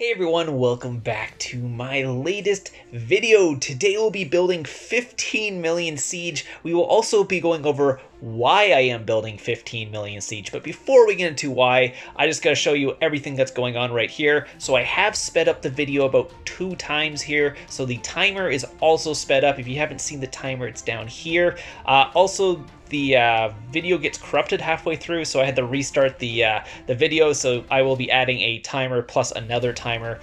Hey everyone, welcome back to my latest video. Today we'll be building 15 million siege. We will also be going over why I am building 15 million siege, but before we get into why, I just gotta show you everything that's going on right here. So I have sped up the video about 2 times here, so the timer is also sped up. If you haven't seen the timer, it's down here. Also, the video gets corrupted halfway through, so I had to restart the video, so I will be adding a timer plus another timer,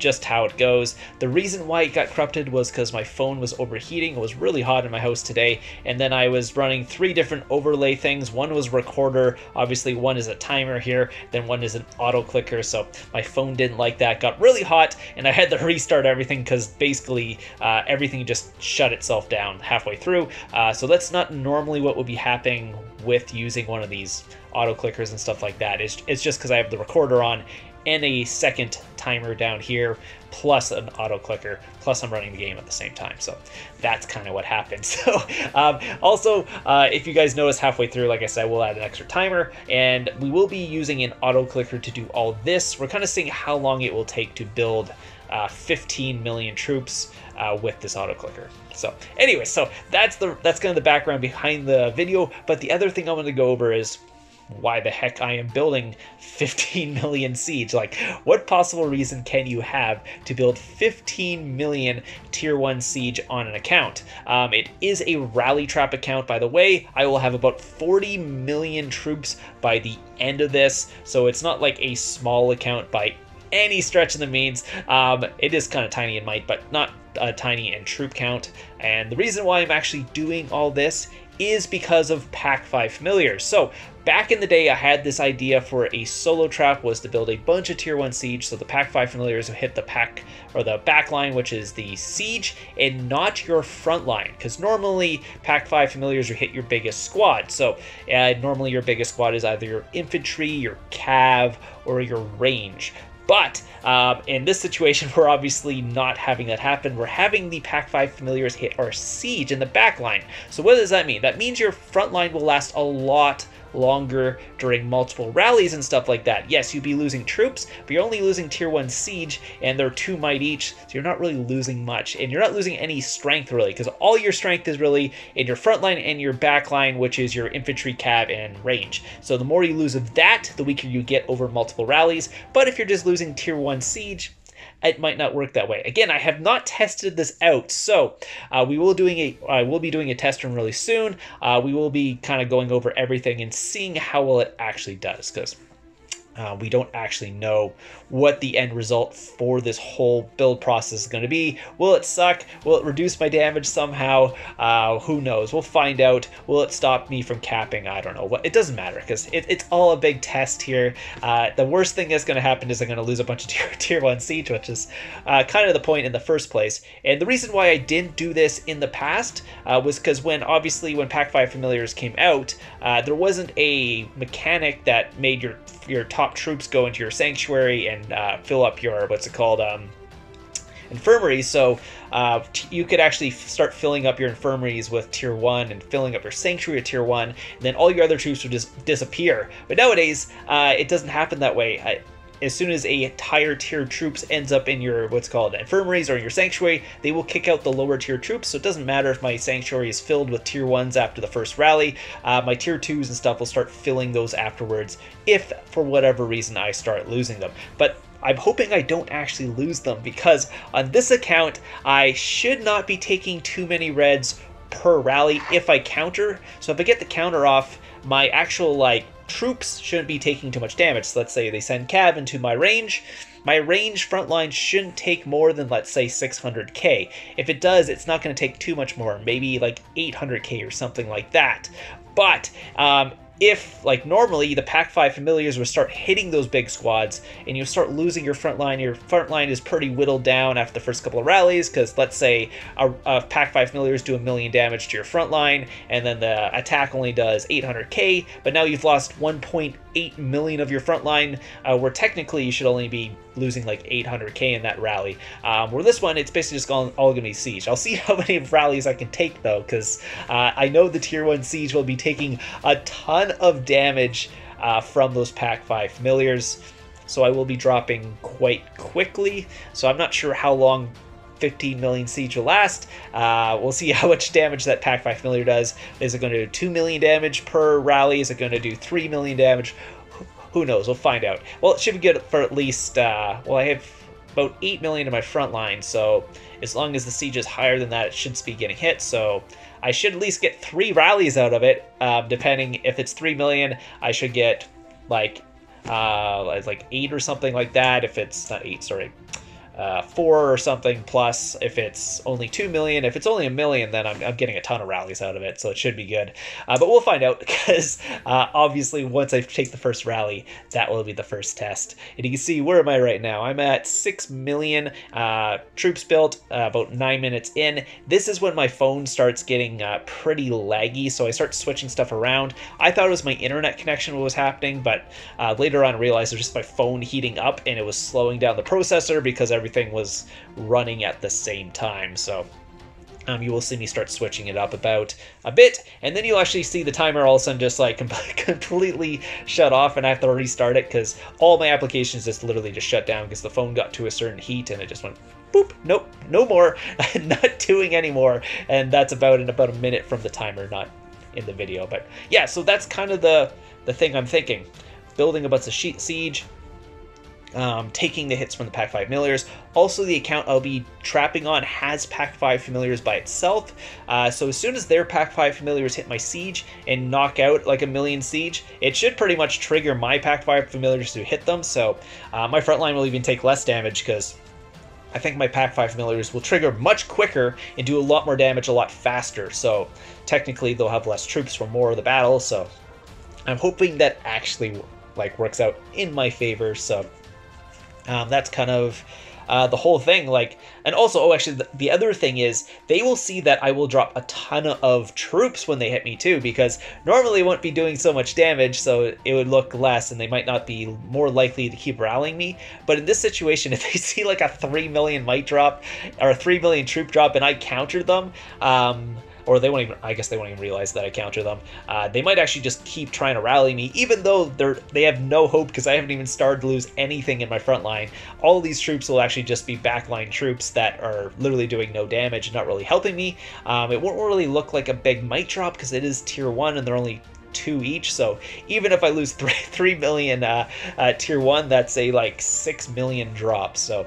just how it goes. The reason why it got corrupted was because my phone was overheating. It was really hot in my house today, and then I was running 3 different overlay things. One was recorder, obviously, one is a timer here, then one is an auto clicker, so my phone didn't like that, got really hot, and I had to restart everything because basically everything just shut itself down halfway through, so that's not normally what would be happening with using one of these auto clickers and stuff like that. It's just because I have the recorder on and a second timer down here plus an auto clicker, plus I'm running the game at the same time, so that's kind of what happened. So also if you guys notice halfway through, like I said, we'll add an extra timer, and we will be using an auto clicker to do all this. We're kind of seeing how long it will take to build 15 million troops with this auto clicker. So anyway, so that's kind of the background behind the video. But the other thing I want to go over is why the heck I am building 15 million siege. Like, what possible reason can you have to build 15 million tier 1 siege on an account? It is a rally trap account, by the way. I will have about 40 million troops by the end of this, so it's not like a small account by any stretch of the means. It is kind of tiny in might, but not tiny in troop count. And the reason why I'm actually doing all this is because of Pack 5 Familiars. So back in the day, I had this idea for a solo trap, was to build a bunch of tier 1 siege, so the Pack 5 Familiars would hit the pack, or the back line, which is the siege, and not your front line, because normally Pack 5 Familiars would hit your biggest squad. So normally your biggest squad is either your infantry, your cav, or your range. But in this situation, we're obviously not having that happen. We're having the Pack 5 Familiars hit our siege in the back line. So what does that mean? That means your front line will last a lot longer during multiple rallies and stuff like that. Yes, you'd be losing troops, but you're only losing tier 1 siege, and they're 2 might each, so you're not really losing much. And you're not losing any strength, really, because all your strength is really in your front line and your back line, which is your infantry, cav, and range. So the more you lose of that, the weaker you get over multiple rallies. But if you're just losing tier 1 siege, it might not work that way. Again, I have not tested this out, so I will be doing a test run really soon. We will be kind of going over everything and seeing how well it actually does, because we don't actually know what the end result for this whole build process is going to be. Will it suck? Will it reduce my damage somehow? Who knows? We'll find out. Will it stop me from capping? I don't know. What, it doesn't matter, because it's all a big test here. The worst thing that's going to happen is I'm going to lose a bunch of tier 1 siege, which is kind of the point in the first place. And the reason why I didn't do this in the past was because obviously when Pack 5 Familiars came out, there wasn't a mechanic that made your top troops go into your sanctuary and fill up your infirmary. So you could actually start filling up your infirmaries with tier 1 and filling up your sanctuary with tier 1, and then all your other troops would just disappear. But nowadays it doesn't happen that way. As soon as a higher tier troops ends up in your infirmaries or in your sanctuary, they will kick out the lower tier troops. So it doesn't matter if my sanctuary is filled with tier 1s after the first rally. My tier 2s and stuff will start filling those afterwards if for whatever reason I start losing them. But I'm hoping I don't actually lose them, because on this account I should not be taking too many reds per rally if I counter. So if I get the counter off, my actual troops shouldn't be taking too much damage. So let's say they send cav into my range front line shouldn't take more than, let's say, 600k. If it does, it's not going to take too much more, maybe like 800k or something like that. But if, like normally, the Pack 5 Familiars will start hitting those big squads, and you'll start losing your front line. Your front line is pretty whittled down after the first couple of rallies, because let's say a Pack 5 Familiars do 1 million damage to your front line, and then the attack only does 800k, but now you've lost 1.8 million of your front line, where technically you should only be losing like 800k in that rally. Where this one, it's basically just all going to be siege. I'll see how many rallies I can take, though, because I know the tier 1 siege will be taking a ton of damage from those Pack 5 Familiars. so I will be dropping quite quickly. So I'm not sure how long 15 million siege will last. We'll see how much damage that Pack 5 Familiar does. Is it going to do 2 million damage per rally? Is it going to do 3 million damage? Who knows? We'll find out. Well, it should be good for at least, well, I have about 8 million in my front line, so as long as the siege is higher than that, it should be getting hit, so I should at least get 3 rallies out of it. Depending if it's 3 million, I should get like 8 or something like that. If it's not 8, sorry, 4 or something, plus if it's only 2 million. If it's only a million, then I'm getting a ton of rallies out of it, so it should be good. But we'll find out, because obviously once I take the first rally, that will be the first test. And you can see, where am I right now? I'm at 6 million troops built, about 9 minutes in. This is when my phone starts getting pretty laggy, so I start switching stuff around. I thought it was my internet connection what was happening, but later on I realized it was just my phone heating up, and it was slowing down the processor because everything was running at the same time. So you will see me start switching it up about a bit, and then you'll actually see the timer all of a sudden just like completely shut off, and I have to restart it because all my applications just literally just shut down because the phone got to a certain heat and it just went boop, nope, no more, not doing anymore. And that's about in about a minute from the timer, not in the video. But yeah, so that's kind of the thing I'm thinking. Building a bunch of siege, taking the hits from the Pack 5 Familiars. Also, the account I'll be trapping on has Pack 5 Familiars by itself, so as soon as their Pack 5 Familiars hit my siege and knock out like a million siege, it should pretty much trigger my Pack 5 Familiars to hit them. So my front line will even take less damage, because I think my Pack 5 Familiars will trigger much quicker and do a lot more damage a lot faster, so technically they'll have less troops for more of the battle. So I'm hoping that actually like works out in my favor. So that's kind of the whole thing. Like, and also, oh, actually, the other thing is they will see that I will drop a ton of troops when they hit me too, because normally it won't be doing so much damage, so it would look less, and they might not be more likely to keep rallying me. But in this situation, if they see like a 3 million might drop or a 3 million troop drop, and I counter them, or they won't even, I guess they won't even realize that I counter them. They might actually just keep trying to rally me, even though they have no hope, because I haven't even started to lose anything in my front line. All these troops will actually just be backline troops that are literally doing no damage and not really helping me. It won't really look like a big might drop because it is tier 1 and they're only 2 each, so even if I lose 3 million tier 1, that's a like 6 million drop. So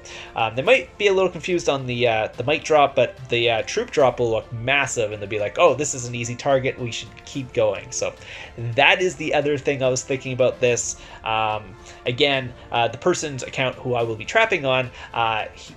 they might be a little confused on the mic drop, but the troop drop will look massive, and they'll be like, oh, this is an easy target, we should keep going. So that is the other thing I was thinking about this. Again, the person's account who I will be trapping on,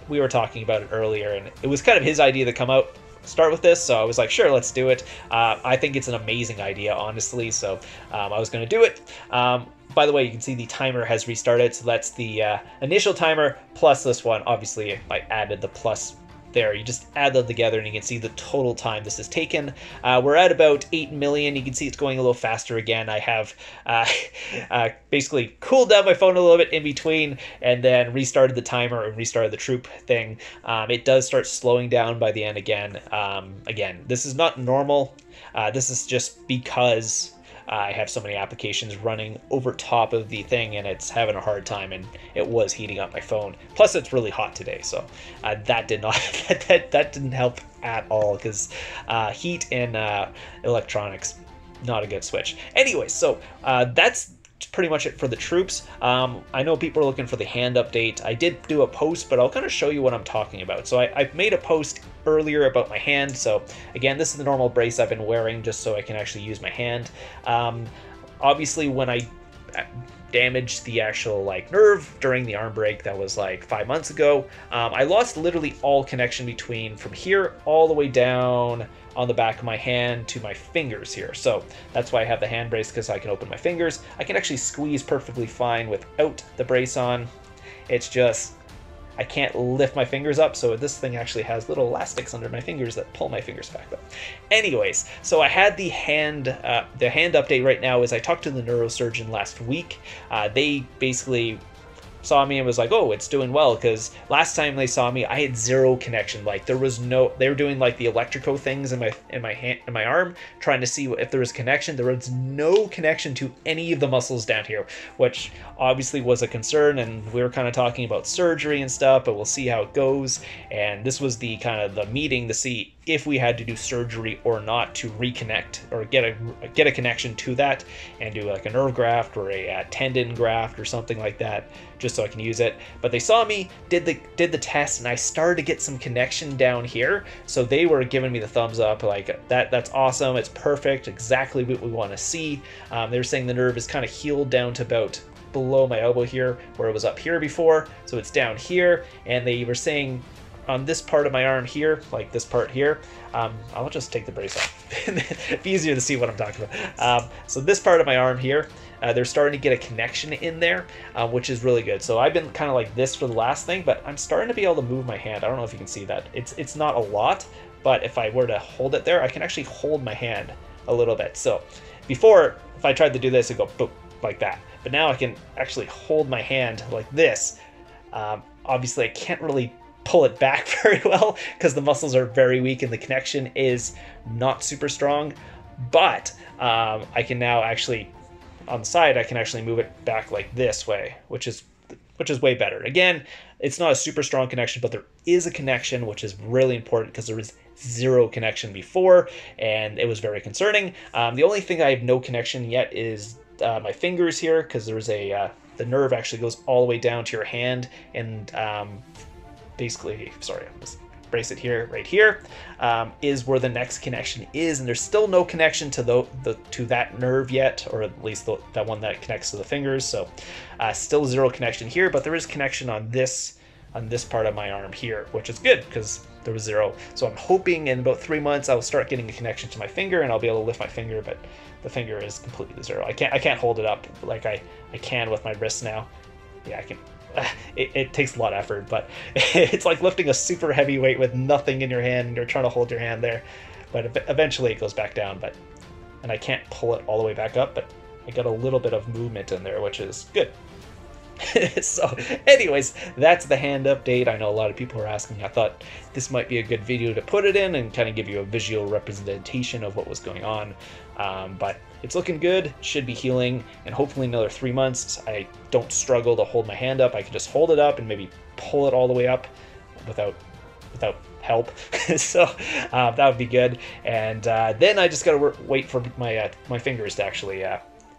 we were talking about it earlier, and it was kind of his idea to come out start with this, so I was like, sure, let's do it. I think it's an amazing idea, honestly, so I was gonna do it. By the way, you can see the timer has restarted, so that's the initial timer plus this one. Obviously I added the plus there, you just add them together and you can see the total time this has taken. We're at about 8 million. You can see it's going a little faster again. I have basically cooled down my phone a little bit in between, and then restarted the timer and restarted the troop thing. It does start slowing down by the end again. This is not normal. This is just because I have so many applications running over top of the thing, and it's having a hard time, and it was heating up my phone. Plus, it's really hot today, so that did not that didn't help at all, because heat and electronics, not a good switch. Anyway, so that's pretty much it for the troops. I know people are looking for the hand update. I did do a post, but I'll kind of show you what I'm talking about. So I've made a post earlier about my hand. So again, this is the normal brace I've been wearing just so I can actually use my hand. Obviously, when I damaged the actual like nerve during the arm break, that was like 5 months ago, I lost literally all connection between from here all the way down on the back of my hand to my fingers here. So that's why I have the hand brace, because I can open my fingers. I can actually squeeze perfectly fine without the brace on. It's just I can't lift my fingers up, so this thing actually has little elastics under my fingers that pull my fingers back. But anyways, so I had the hand update right now is I talked to the neurosurgeon last week. They basically saw me and was like, oh, it's doing well, because last time they saw me, I had zero connection. Like, there was no, they were doing like the electrical things in my hand, in my arm, trying to see if there was connection. There was no connection to any of the muscles down here, which obviously was a concern. And we were kind of talking about surgery and stuff, but we'll see how it goes. And this was the kind of the meeting to see if we had to do surgery or not to reconnect or get a connection to that and do like a nerve graft or a tendon graft or something like that, just so I can use it. But they saw me, did the test, and I started to get some connection down here. So they were giving me the thumbs up, like that's awesome, it's perfect, exactly what we want to see. They were saying the nerve is kind of healed down to about below my elbow here, where it was up here before, so it's down here. And they were saying on this part of my arm here, like this part here, I'll just take the brace off. It's easier to see what I'm talking about. So this part of my arm here, they're starting to get a connection in there, which is really good. So I've been kind of like this for the last thing, but I'm starting to be able to move my hand. I don't know if you can see that. It's not a lot, but if I were to hold it there, I can actually hold my hand a little bit. So before, if I tried to do this, it'd go boop, like that. But now I can actually hold my hand like this. Obviously, I can't really pull it back very well because the muscles are very weak and the connection is not super strong, but I can now actually, on the side, I can actually move it back like this way, which is way better. Again, it's not a super strong connection, but there is a connection, which is really important because there was zero connection before, and it was very concerning. The only thing I have no connection yet is my fingers here, because there's a the nerve actually goes all the way down to your hand, and basically, sorry, I'm just brace it here, right here, is where the next connection is, and there's still no connection to that nerve yet, or at least that one that connects to the fingers. So still zero connection here, but there is connection on this part of my arm here, which is good because there was zero. So I'm hoping in about 3 months I'll start getting a connection to my finger and I'll be able to lift my finger, but the finger is completely zero. I can't hold it up like I can with my wrists now. Yeah, I can. It takes a lot of effort, but it's like lifting a super heavy weight with nothing in your hand and you're trying to hold your hand there, but eventually it goes back down. But and I can't pull it all the way back up, but I got a little bit of movement in there, which is good. So anyways, that's the hand update. I know a lot of people are asking. I thought this might be a good video to put it in and kind of give you a visual representation of what was going on. But it's looking good, should be healing, and hopefully in another 3 months I don't struggle to hold my hand up. I can just hold it up and maybe pull it all the way up without help. So that would be good. And then I just gotta wait for my my fingers to actually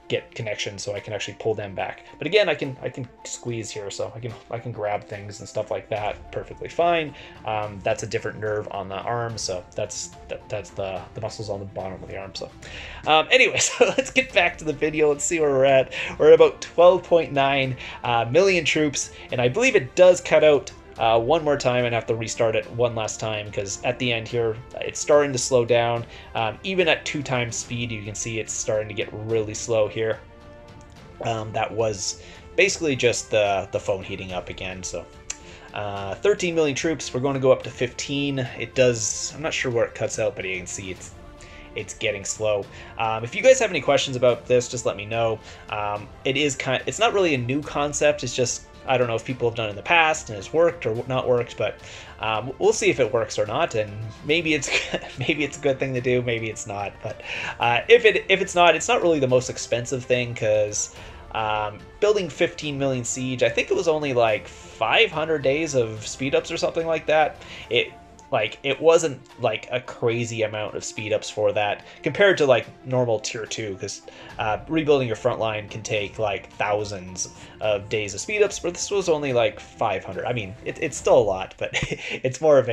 get connection, so I can actually pull them back. But again, I can squeeze here, so I can grab things and stuff like that perfectly fine. That's a different nerve on the arm, so that's the muscles on the bottom of the arm. So anyway, so let's get back to the video. Let's see where we're at. We're at about 12.9 million troops, and I believe it does cut out one more time and have to restart it one last time, because at the end here it's starting to slow down. Even at 2x speed, you can see it's starting to get really slow here. That was basically just the phone heating up again. So 13 million troops, we're going to go up to 15. It does, I'm not sure where it cuts out, but you can see it's getting slow. If you guys have any questions about this, just let me know. It's not really a new concept, it's just I don't know if people have done it in the past and it's worked or not worked, but we'll see if it works or not. And maybe it's a good thing to do, maybe it's not. But if it's not, it's not really the most expensive thing, because building 15 million siege, I think it was only like 500 days of speed ups or something like that. It wasn't like a crazy amount of speed ups for that compared to like normal tier 2, because rebuilding your front line can take like thousands of days of speed ups, but this was only like 500. I mean, it's still a lot, but it's more of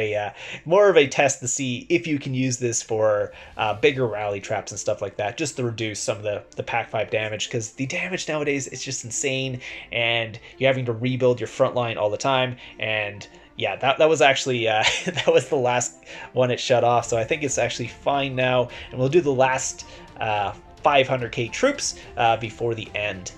a test to see if you can use this for bigger rally traps and stuff like that, just to reduce some of the Pack 5 damage, because the damage nowadays is just insane, and you're having to rebuild your front line all the time. And yeah, that was actually, that was the last one it shut off, so I think it's actually fine now. And we'll do the last 500k troops before the end.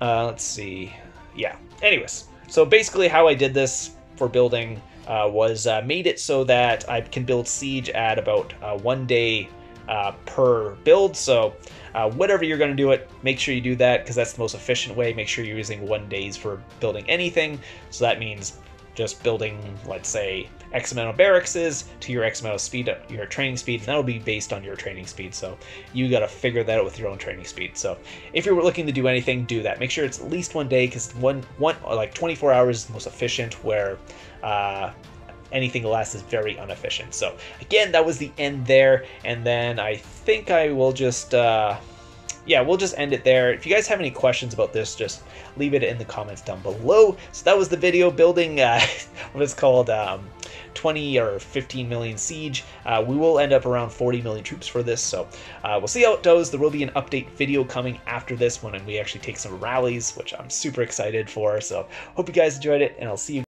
Let's see. Yeah, anyways, so basically how I did this for building was made it so that I can build siege at about 1 day per build. So whatever you're going to do it, make sure you do that, because that's the most efficient way. Make sure you're using 1 day for building anything. So that means just building, let's say, X amount of barracks to your X amount of speed, your training speed, and that'll be based on your training speed. So you got to figure that out with your own training speed. So if you're looking to do anything, do that. Make sure it's at least 1 day, because like 24 hours is the most efficient, where anything less is very inefficient. So again, that was the end there. And then I think I will just, yeah, we'll just end it there. If you guys have any questions about this, just leave it in the comments down below. So that was the video building what is called 20 or 15 million siege. We will end up around 40 million troops for this, so we'll see how it goes. There will be an update video coming after this one, and we actually take some rallies, which I'm super excited for. So hope you guys enjoyed it, and I'll see you